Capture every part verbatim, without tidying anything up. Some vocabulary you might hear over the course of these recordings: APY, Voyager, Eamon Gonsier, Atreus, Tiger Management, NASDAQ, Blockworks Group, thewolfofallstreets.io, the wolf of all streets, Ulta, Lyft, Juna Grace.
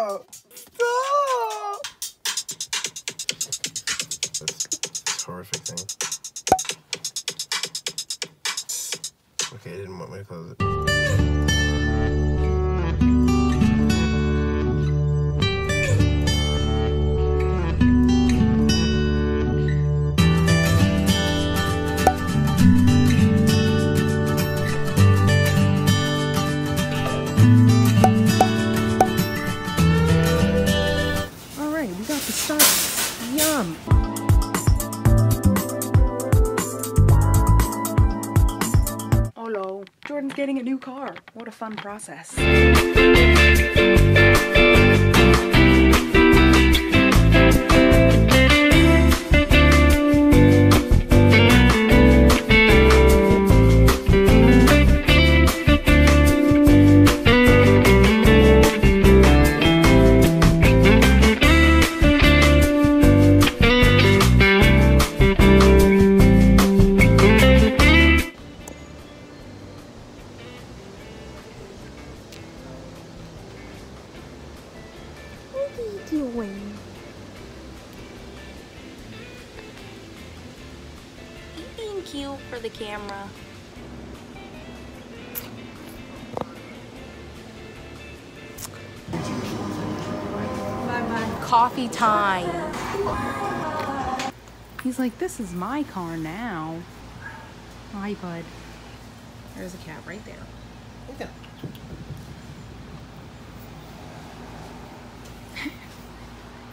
Stop! Stop! That's a horrific thing. Okay, I didn't want me to close it. Getting a new car. What a fun process. Cute for the camera. Bye-bye. Coffee time. He's like, this is my car now. Hi, bud. There's a cab right there. Okay.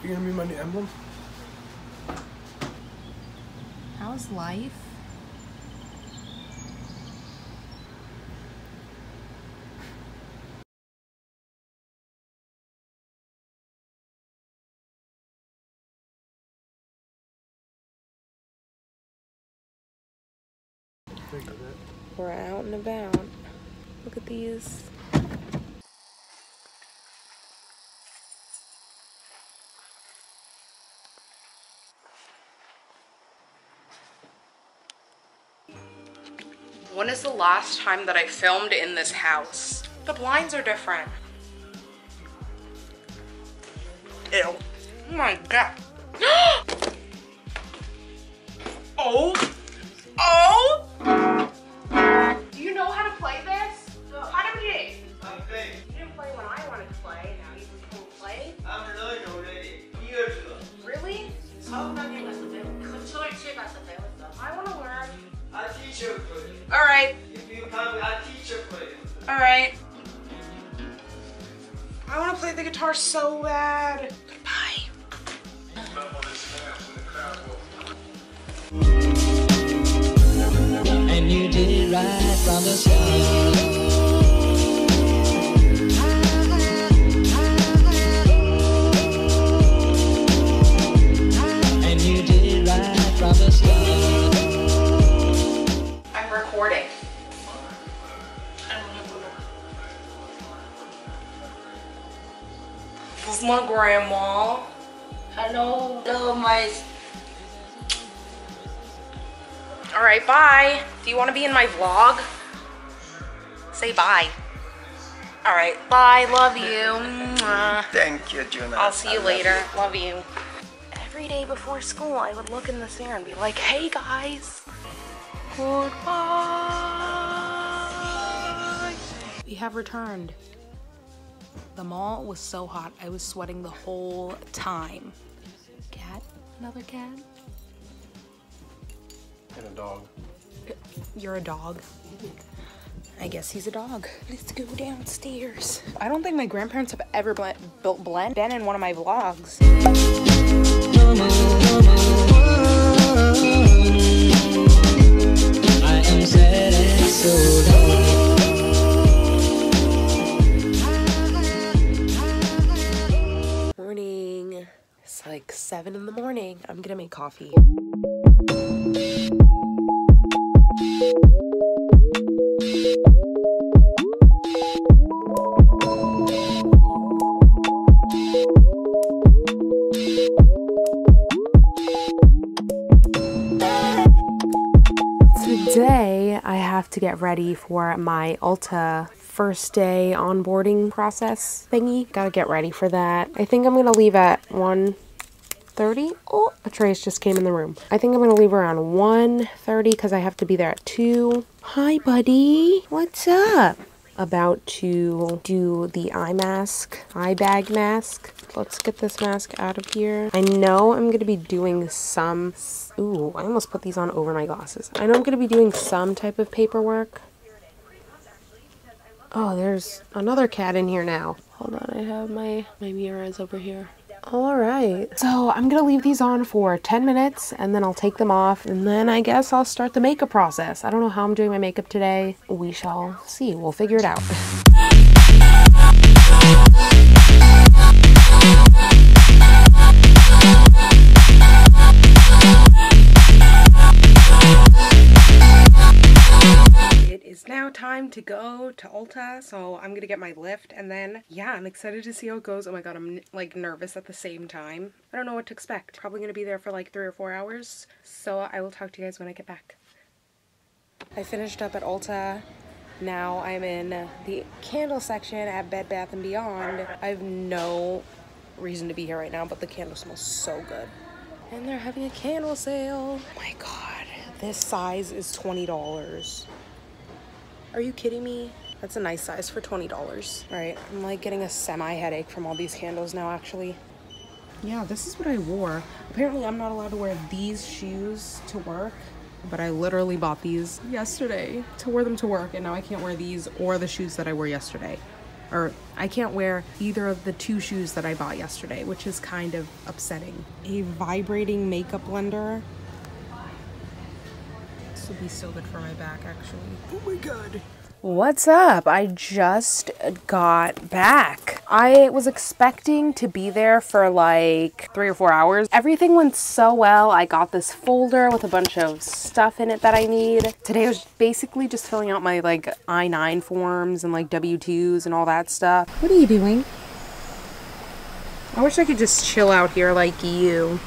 You're gonna be my new emblem? How's life? We're out and about. Look at these. When is the last time that I filmed in this house? The blinds are different. Ew. Oh my god. Oh. Oh. Alright. Alright. I want to play the guitar so bad. Goodbye. And you did it right from the start. This is my grandma. I know the my. All right, bye. Do you want to be in my vlog? Say bye. All right, bye. Love you. Thank you, Juna. I'll see you I later. Love you. love you. Every day before school, I would look in this mirror and be like, "Hey guys, goodbye." We have returned. The mall was so hot, I was sweating the whole time. Cat? Another cat? And a dog. You're a dog? I guess he's a dog. Let's go downstairs. I don't think my grandparents have ever bl built blend been in one of my vlogs. I am sad and so down. It's like seven in the morning. I'm gonna make coffee. Today I have to get ready for my Ulta first day onboarding process thingy. Gotta get ready for that. I think I'm gonna leave at one thirty. Oh, Atreus just came in the room. I think I'm gonna leave around one thirty because I have to be there at two. Hi, buddy. What's up? About to do the eye mask, eye bag mask. Let's get this mask out of here. I know I'm gonna be doing some, ooh, I almost put these on over my glasses. I know I'm gonna be doing some type of paperwork. Oh, there's another cat in here now. Hold on, I have my, my mirrors over here. All right, so I'm gonna leave these on for ten minutes and then I'll take them off and then I guess I'll start the makeup process. I don't know how I'm doing my makeup today. We shall see, we'll figure it out. Now time to go to Ulta, so I'm gonna get my Lyft and then yeah, I'm excited to see how it goes. Oh my god, I'm like nervous at the same time. I don't know what to expect. Probably gonna be there for like three or four hours, so I will talk to you guys when I get back. I finished up at Ulta. Now I'm in the candle section at Bed Bath and Beyond. I have no reason to be here right now, but the candle smells so good. And they're having a candle sale. Oh my god, this size is twenty dollars. Are you kidding me? That's a nice size for twenty dollars. All right, I'm like getting a semi-headache from all these candles now, actually. Yeah, this is what I wore. Apparently, I'm not allowed to wear these shoes to work, but I literally bought these yesterday to wear them to work, and now I can't wear these or the shoes that I wore yesterday. Or I can't wear either of the two shoes that I bought yesterday, which is kind of upsetting. A vibrating makeup blender. Would be so good for my back, actually. Oh my god. What's up? I just got back. I was expecting to be there for like three or four hours. Everything went so well. I got this folder with a bunch of stuff in it that I need. Today I was basically just filling out my like I nine forms and like W twos and all that stuff. What are you doing? I wish I could just chill out here like you.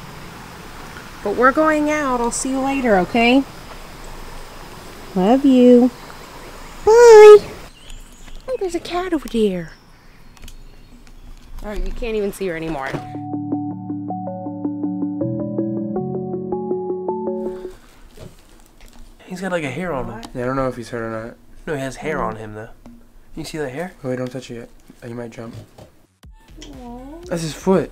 But we're going out. I'll see you later, okay? Love you. Bye. Oh, there's a cat over there. All right, you can't even see her anymore. He's got like a hair on him. Yeah, I don't know if he's hurt or not. No, he has hair on him though. You see that hair? Oh, wait, don't touch it yet. You might jump. Aww. That's his foot.